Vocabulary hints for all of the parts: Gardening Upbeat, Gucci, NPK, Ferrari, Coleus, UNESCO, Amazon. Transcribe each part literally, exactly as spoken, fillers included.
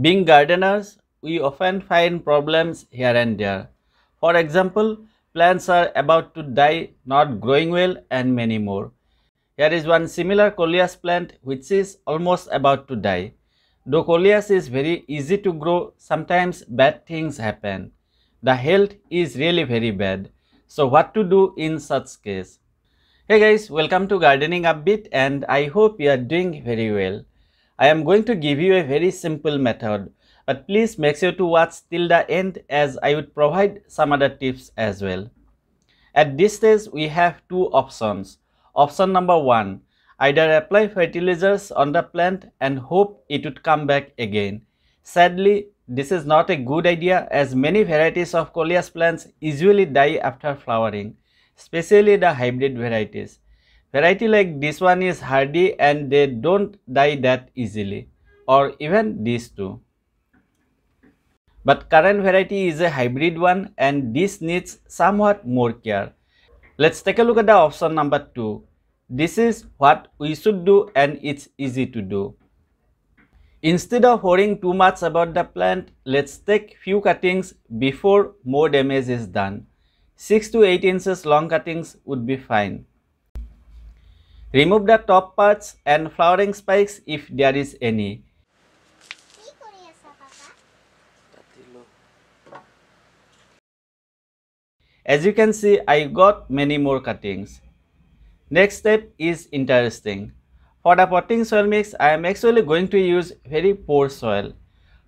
Being gardeners, we often find problems here and there. For example, plants are about to die, not growing well, and many more. Here is one similar Coleus plant which is almost about to die. Though Coleus is very easy to grow, sometimes bad things happen. The health is really very bad. So what to do in such case? Hey guys, welcome to Gardening Upbeat, and I hope you are doing very well. I am going to give you a very simple method, but please make sure to watch till the end as I would provide some other tips as well. At this stage, we have two options. Option number one, either apply fertilizers on the plant and hope it would come back again. Sadly, this is not a good idea as many varieties of Coleus plants usually die after flowering, especially the hybrid varieties. Variety like this one is hardy and they don't die that easily, or even these two. But current variety is a hybrid one and this needs somewhat more care. Let's take a look at the option number two. This is what we should do and it's easy to do. Instead of worrying too much about the plant, let's take few cuttings before more damage is done. six to eight inches long cuttings would be fine. Remove the top parts and flowering spikes if there is any. As you can see, I got many more cuttings. Next step is interesting. For the potting soil mix, I am actually going to use very poor soil.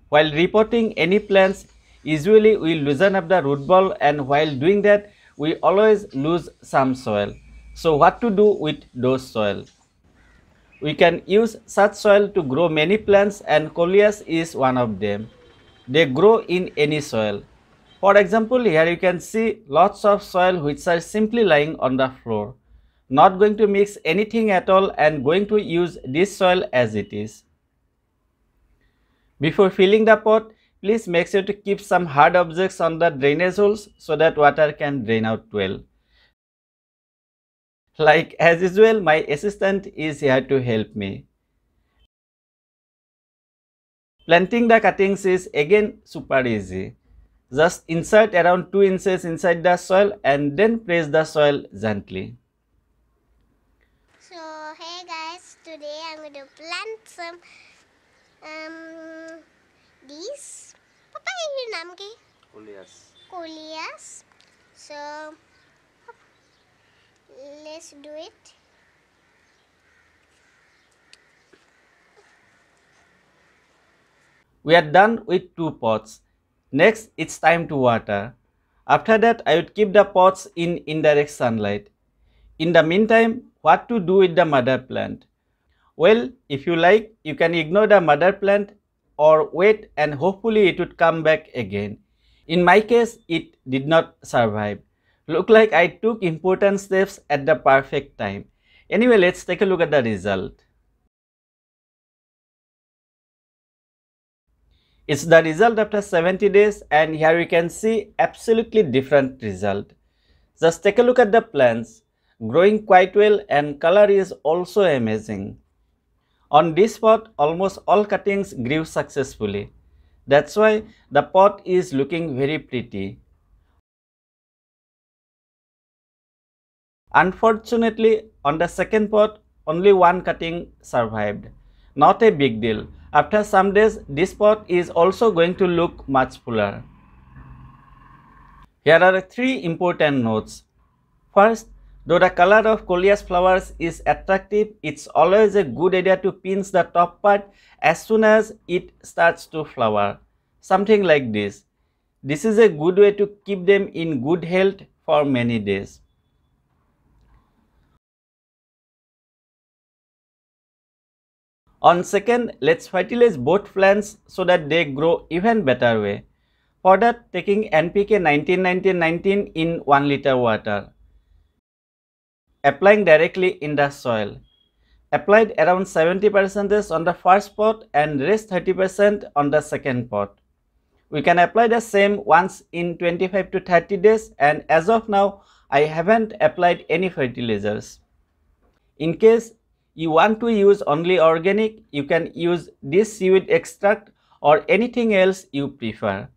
While repotting any plants, usually we loosen up the root ball, and while doing that, we always lose some soil. So what to do with those soil? We can use such soil to grow many plants, and Coleus is one of them. They grow in any soil. For example, here you can see lots of soil which are simply lying on the floor. Not going to mix anything at all and going to use this soil as it is. Before filling the pot, please make sure to keep some hard objects on the drainage holes so that water can drain out well. Like as usual, my assistant is here to help me. Planting the cuttings is again super easy. Just insert around two inches inside the soil and then press the soil gently. So hey guys, today I'm going to plant some um, these. Papa, your name is? Coleus. Coleus. So let's do it. We are done with two pots. Next, it's time to water. After that, I would keep the pots in indirect sunlight. In the meantime, what to do with the mother plant? Well, if you like, you can ignore the mother plant or wait and hopefully it would come back again. In my case, it did not survive. Look like I took important steps at the perfect time. Anyway, let's take a look at the result. It's the result after seventy days, and here we can see absolutely different result. Just take a look at the plants, growing quite well, and color is also amazing. On this pot, almost all cuttings grew successfully. That's why the pot is looking very pretty. Unfortunately, on the second pot, only one cutting survived. Not a big deal. After some days, this pot is also going to look much fuller. Here are three important notes. First, though the color of Coleus flowers is attractive, it's always a good idea to pinch the top part as soon as it starts to flower. Something like this. This is a good way to keep them in good health for many days. On second, let's fertilize both plants so that they grow even better way. For that, taking N P K nineteen nineteen nineteen in one liter water. Applying directly in the soil. Applied around seventy percent on the first pot and rest thirty percent on the second pot. We can apply the same once in twenty-five to thirty days, and as of now, I haven't applied any fertilizers. In case you want to use only organic, you can use this seaweed extract or anything else you prefer.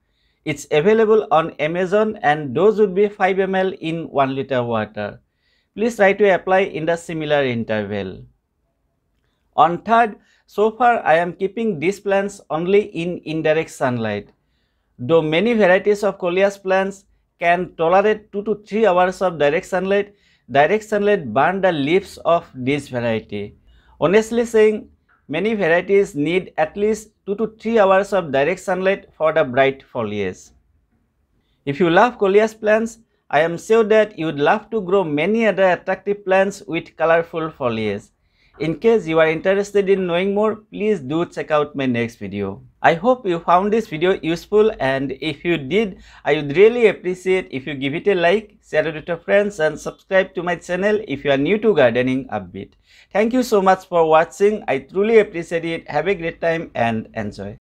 It's available on Amazon and dose would be five milliliters in one liter water. Please try to apply in the similar interval. On third, so far I am keeping these plants only in indirect sunlight. Though many varieties of Coleus plants can tolerate two to three hours of direct sunlight, direct sunlight burns the leaves of this variety. Honestly saying, many varieties need at least two to three hours of direct sunlight for the bright foliage. If you love Coleus plants, I am sure that you would love to grow many other attractive plants with colorful foliage. In case you are interested in knowing more, please do check out my next video. I hope you found this video useful, and if you did, I would really appreciate if you give it a like, share it with your friends and subscribe to my channel if you are new to Gardening Upbeat. Thank you so much for watching. I truly appreciate it. Have a great time and enjoy.